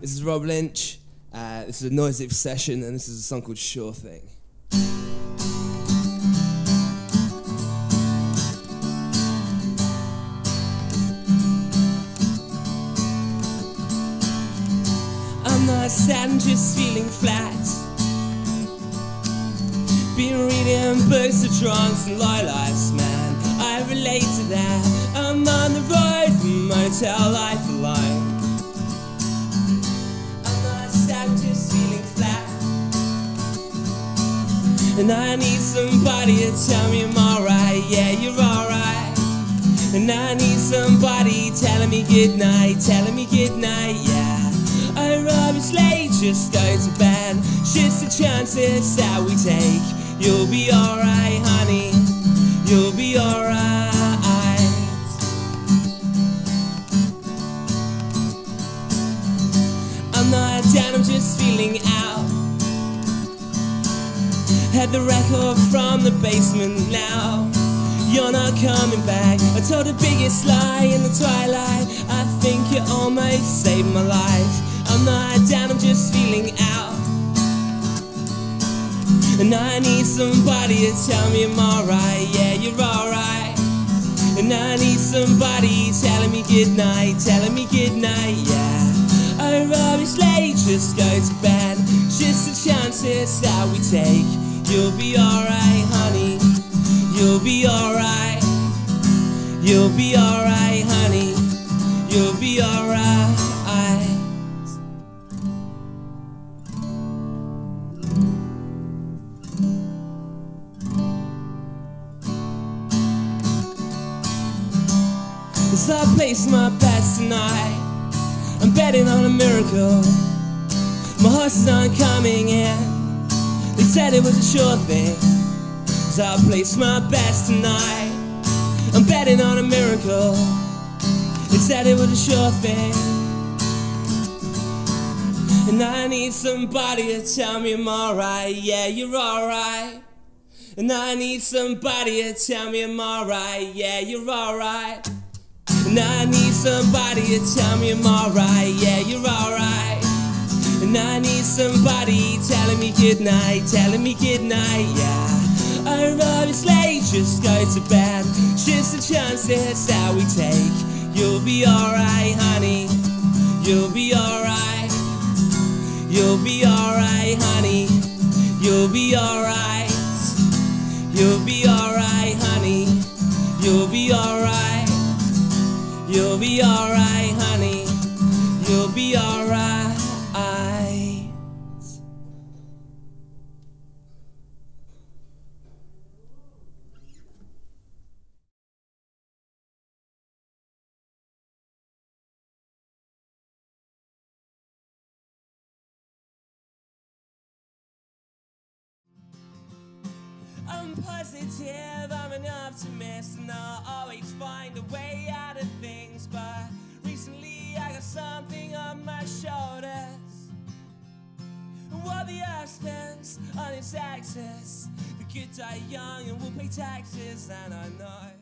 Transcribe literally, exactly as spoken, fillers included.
This is Rob Lynch, uh, this is a NOISIV session, and this is a song called Sure Thing. I'm not sad, I'm just feeling flat. Been reading books of drunks and lilacs, man, I relate to that. I'm on the road from motel life alone. And I need somebody to tell me I'm alright, yeah, you're alright. And I need somebody telling me goodnight, telling me goodnight, yeah. Oh, Rob, it's late, just go to bed. Just the chances that we take. You'll be alright, honey, you'll be alright. I'm not down, I'm just feeling out. Had the record from the basement now. You're not coming back. I told the biggest lie in the twilight. I think you almost saved my life. I'm not down, I'm just feeling out. And I need somebody to tell me I'm alright, yeah, you're alright. And I need somebody telling me goodnight, telling me goodnight, yeah. Oh, Rob, it's late, just go to bed. Just the chances that we take. You'll be alright, honey, you'll be alright. You'll be alright, honey, you'll be alright. As I place my bets tonight, I'm betting on a miracle. My horses aren't coming in. They said it was a sure thing, so I placed my bets tonight. I'm betting on a miracle. They said it was a sure thing. And I need somebody to tell me I'm alright, yeah, you're alright. And I need somebody to tell me I'm alright, yeah, you're alright. And I need somebody to tell me I'm alright, yeah, you're alright. And I need somebody telling me goodnight, telling me goodnight, yeah. Oh, Rob, it's late, just go to bed. Just the chances that we take. You'll be alright, honey, you'll be alright. You'll be alright, honey, you'll be alright. You'll be alright, honey, you'll be alright. You'll be alright, honey, you'll be alright. I'm positive, I'm an optimist, and I'll always find a way out of things. But recently I got something on my shoulders, and while the earth spins on its axis, the kids are young and will pay taxes, and I know